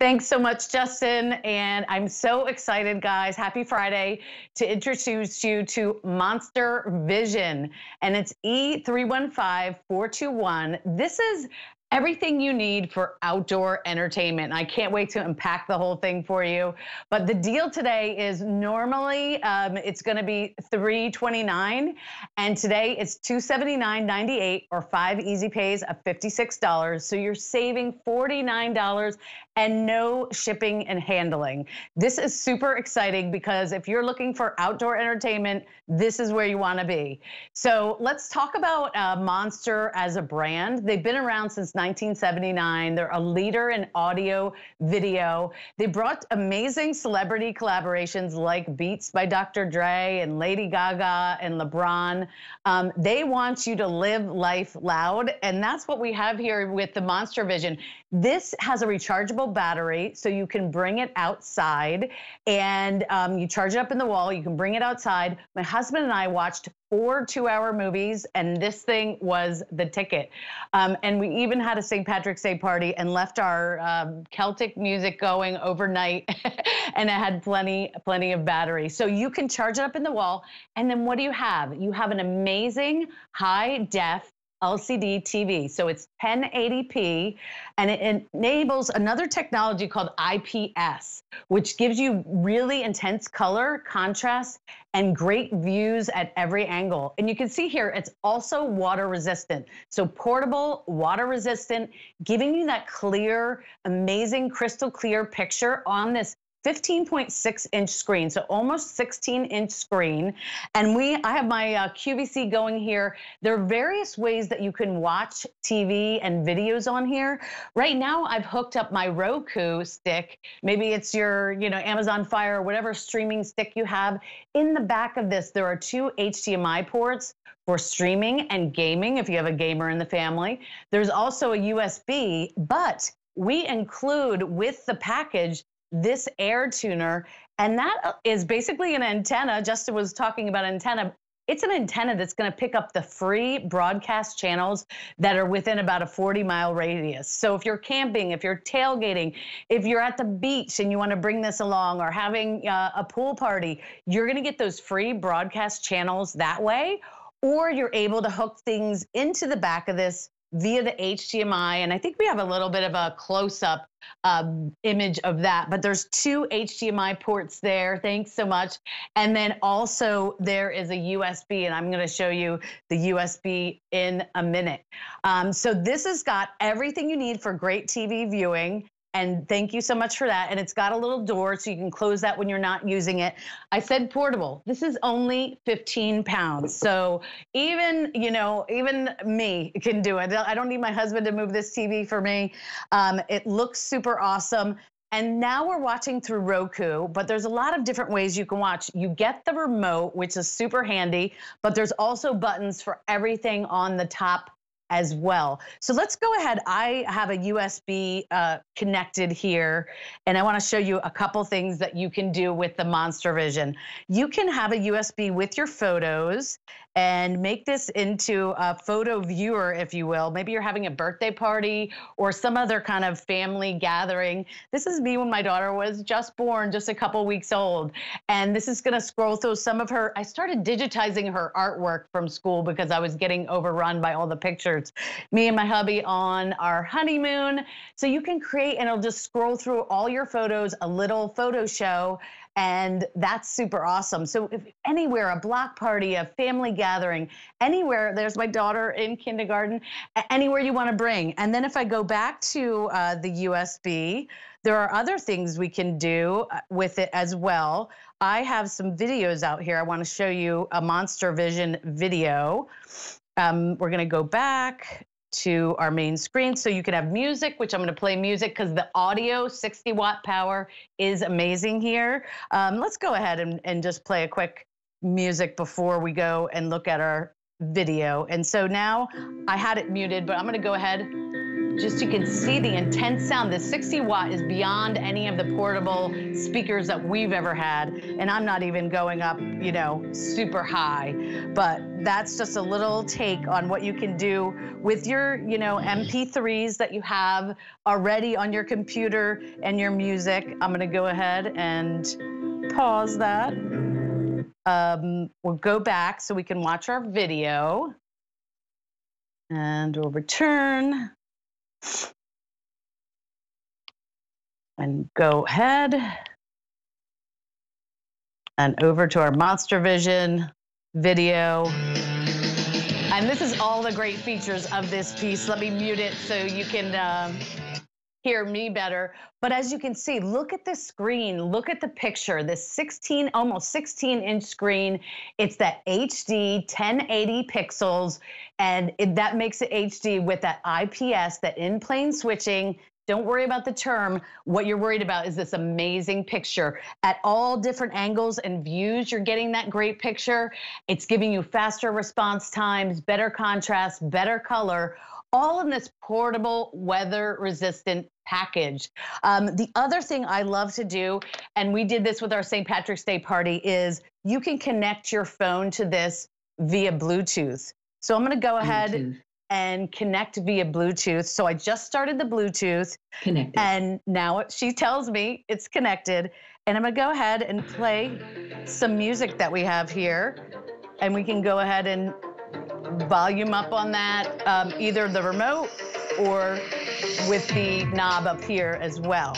Thanks so much, Justin. And I'm so excited, guys. Happy Friday to introduce you to Monster Vision. And it's E315421. This is everything you need for outdoor entertainment. I can't wait to unpack the whole thing for you. But the deal today is normally it's gonna be $329, and today it's $279.98 or 5 easy pays of $56. So you're saving $49 and no shipping and handling. This is super exciting because if you're looking for outdoor entertainment, this is where you wanna be. So let's talk about Monster as a brand. They've been around since 1979. They're a leader in audio, video. They brought amazing celebrity collaborations like Beats by Dr. Dre and Lady Gaga and LeBron. They want you to live life loud, and that's what we have here with the Monster Vision. This has a rechargeable battery, so you can bring it outside, and you charge it up in the wall, you can bring it outside. My husband and I watched 4 two-hour movies, and this thing was the ticket. And we even had a St. Patrick's Day party and left our Celtic music going overnight, and it had plenty of battery. So you can charge it up in the wall, and then what do you have? You have an amazing high-def LCD TV. So it's 1080p, and it enables another technology called IPS, which gives you really intense color, contrast, and great views at every angle. And you can see here, it's also water resistant. So portable, water resistant, giving you that clear, amazing, crystal clear picture on this 15.6-inch screen, so almost 16-inch screen. And I have my QVC going here. There are various ways that you can watch TV and videos on here. Right now, I've hooked up my Roku stick. Maybe it's your, Amazon Fire or whatever streaming stick you have. In the back of this, there are 2 HDMI ports for streaming and gaming, if you have a gamer in the family. There's also a USB, but we include with the package this air tuner, and that is basically an antenna. Justin was talking about antenna. It's an antenna that's going to pick up the free broadcast channels that are within about a 40-mile radius. So if you're camping, if you're tailgating, if you're at the beach and you want to bring this along, or having a pool party, you're going to get those free broadcast channels that way, or you're able to hook things into the back of this via the HDMI, and I think we have a little bit of a close-up image of that, but there's 2 HDMI ports there. Thanks so much. And then also there is a USB, and I'm going to show you the USB in a minute. So this has got everything you need for great TV viewing. And thank you so much for that. And it's got a little door so you can close that when you're not using it. I said portable. This is only 15 pounds. So even me can do it. I don't need my husband to move this TV for me. It looks super awesome. And now we're watching through Roku, but there's a lot of different ways you can watch. You get the remote, which is super handy, but there's also buttons for everything on the top as well. So let's go ahead. I have a USB connected here, and I want to show you a couple things that you can do with the Monster Vision. You can have a USB with your photos and make this into a photo viewer, if you will. Maybe you're having a birthday party or some other kind of family gathering. This is me when my daughter was just born, just a couple weeks old. And this is gonna scroll through some of her, I started digitizing her artwork from school because I was getting overrun by all the pictures. Me and my hubby on our honeymoon. So you can create, and it'll just scroll through all your photos, a little photo show. And that's super awesome. So if anywhere, a block party, a family gathering, anywhere, there's my daughter in kindergarten, anywhere you want to bring. And then if I go back to the USB, there are other things we can do with it as well. I have some videos out here. I want to show you a Monster Vision video. We're going to go back to our main screen. So you can have music, which I'm gonna play music because the audio 60-watt power is amazing here. Let's go ahead and just play a quick music before we go and look at our video. And so now I had it muted, but I'm gonna go ahead, Just you can see the intense sound. This 60 watt is beyond any of the portable speakers that we've ever had. And I'm not even going up, you know, super high. But that's just a little take on what you can do with your, you know, MP3s that you have already on your computer and your music. I'm gonna go ahead and pause that. We'll go back so we can watch our video. And we'll return. And go ahead. And over to our Monster Vision video. And this is all the great features of this piece. Let me mute it so you can hear me better. But as you can see, look at the screen, look at the picture, this 16, almost 16-inch screen. It's that HD 1080 pixels, and that makes it HD with that IPS, that in-plane switching. Don't worry about the term. What you're worried about is this amazing picture. At all different angles and views, you're getting that great picture. It's giving you faster response times, better contrast, better color, all in this portable, weather-resistant package. The other thing I love to do, and we did this with our St. Patrick's Day party, is you can connect your phone to this via Bluetooth. So I'm gonna go ahead and connect via Bluetooth. So I just started the Bluetooth. Connected. And now she tells me it's connected. And I'm gonna go ahead and play some music that we have here. And we can go ahead and volume up on that, either the remote or with the knob up here as well.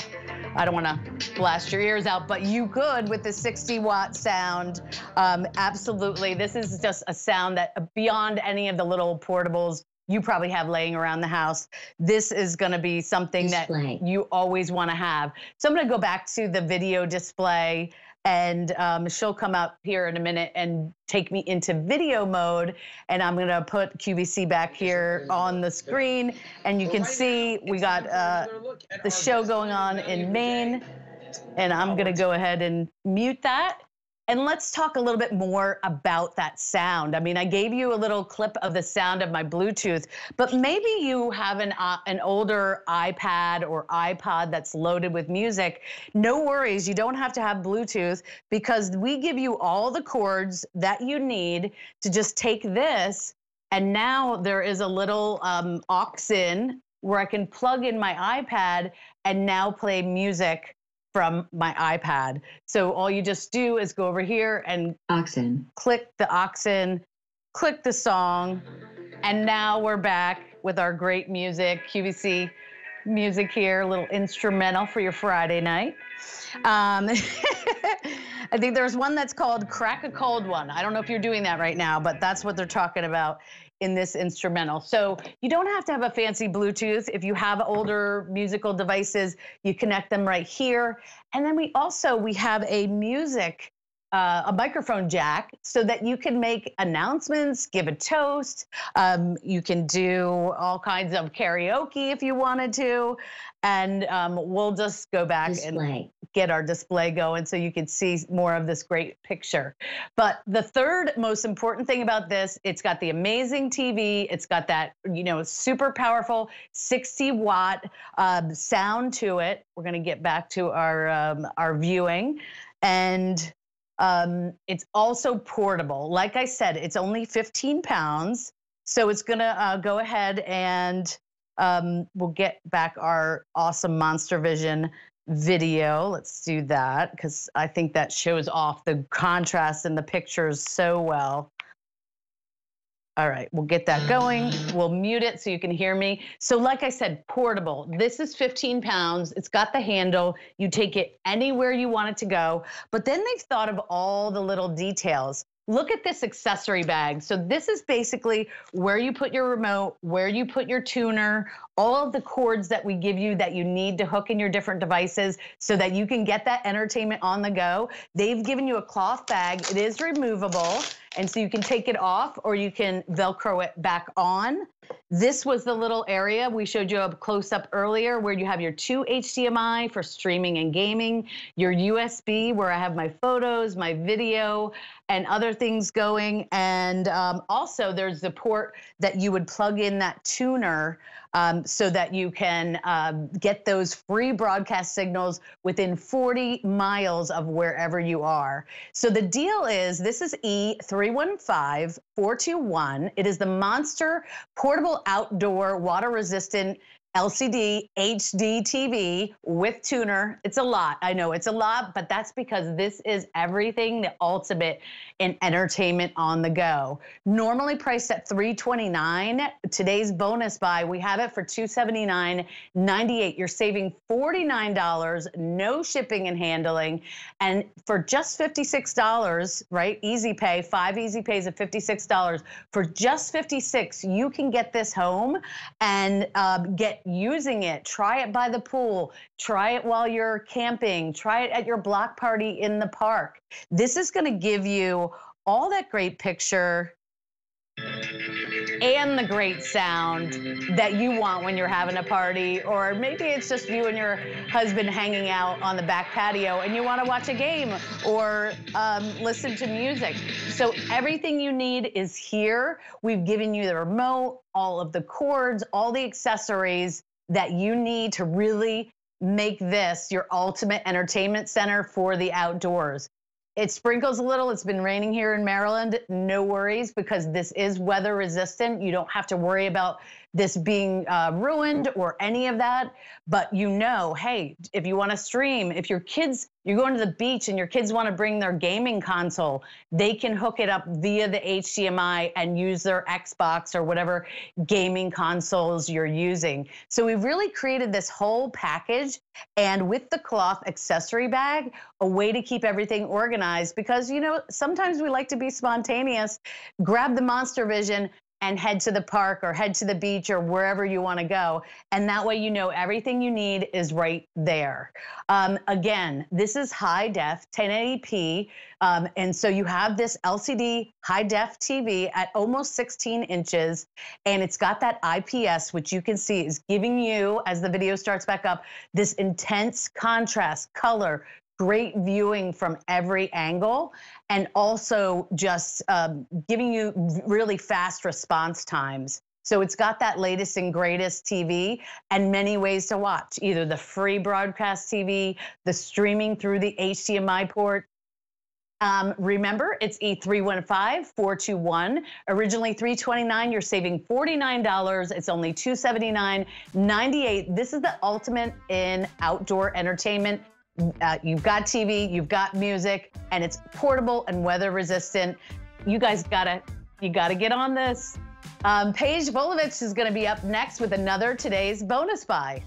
I don't wanna blast your ears out, but you could with the 60 watt sound. Absolutely, this is just a sound that beyond any of the little portables you probably have laying around the house. This is gonna be something display that you always wanna have. So I'm gonna go back to the video display, and she'll come out here in a minute and take me into video mode. And I'm gonna put QVC back here on the screen. And you can see we got the show going on in Maine. And I'm gonna go ahead and mute that. And let's talk a little bit more about that sound. I mean, I gave you a little clip of the sound of my Bluetooth, but maybe you have an older iPad or iPod that's loaded with music. No worries, you don't have to have Bluetooth because we give you all the chords that you need to just take this, and now there is a little aux in where I can plug in my iPad and now play music from my iPad. So all you just do is go over here and click the aux in, click the song, and now we're back with our great music, QVC music here, a little instrumental for your Friday night. I think there's one that's called Crack a Cold One. I don't know if you're doing that right now, but that's what they're talking about in this instrumental. So you don't have to have a fancy Bluetooth. If you have older musical devices, you connect them right here. And then we have a music, a microphone jack so that you can make announcements, give a toast. You can do all kinds of karaoke if you wanted to. And we'll just go back and get our display going so you can see more of this great picture. But the third most important thing about this, it's got the amazing TV. It's got that, you know, super powerful 60 watt sound to it. We're gonna get back to our viewing. And it's also portable. Like I said, it's only 15 pounds. So it's gonna go ahead and we'll get back our awesome Monster Vision video. Let's do that because I think that shows off the contrast in the pictures so well. All right, we'll get that going. We'll mute it so you can hear me. So like I said, portable. This is 15 pounds. It's got the handle. You take it anywhere you want it to go. But then they've thought of all the little details. Look at this accessory bag. So this is basically where you put your remote, where you put your tuner, all of the cords that we give you that you need to hook in your different devices so that you can get that entertainment on the go. They've given you a cloth bag. It is removable. And so you can take it off or you can Velcro it back on. This was the little area we showed you up close up earlier where you have your 2 HDMI for streaming and gaming, your USB where I have my photos, my video, and other things going. And also there's the port that you would plug in that tuner so that you can get those free broadcast signals within 40 miles of wherever you are. So the deal is this is E315421. It is the Monster Portable Outdoor Water Resistant LCD HD TV with tuner. It's a lot. I know it's a lot, but that's because this is everything, the ultimate in entertainment on the go. Normally priced at $329. Today's bonus buy, we have it for $279.98. You're saving $49, no shipping and handling. And for just $56, right? Easy pay, 5 easy pays of $56. For just $56, you can get this home and get using it. Try it by the pool. Try it while you're camping. Try it at your block party in the park. This is going to give you all that great picture and the great sound that you want when you're having a party, or maybe it's just you and your husband hanging out on the back patio and you want to watch a game or listen to music. So everything you need is here. We've given you the remote, all of the cords, all the accessories that you need to really make this your ultimate entertainment center for the outdoors. It sprinkles a little. It's been raining here in Maryland. No worries, because this is weather resistant. You don't have to worry about this being ruined or any of that. But you know, hey, if you want to stream, if your kids, you're going to the beach and your kids want to bring their gaming console, they can hook it up via the HDMI and use their Xbox or whatever gaming consoles you're using. So we've really created this whole package, and with the cloth accessory bag, a way to keep everything organized, because, you know, sometimes we like to be spontaneous. Grab the Monster Vision and head to the park or head to the beach or wherever you want to go. And that way, you know, everything you need is right there. Again, this is high def, 1080p. And so you have this LCD high def TV at almost 16 inches. And it's got that IPS, which you can see is giving you, as the video starts back up, this intense contrast, color, great viewing from every angle, and also just giving you really fast response times. So it's got that latest and greatest TV and many ways to watch, either the free broadcast TV, the streaming through the HDMI port. Remember, it's E315421. Originally $329, you're saving $49. It's only $279.98. This is the ultimate in outdoor entertainment. You've got TV, you've got music, and it's portable and weather resistant. You guys gotta get on this. Paige Volovich is gonna be up next with another Today's Bonus Buy.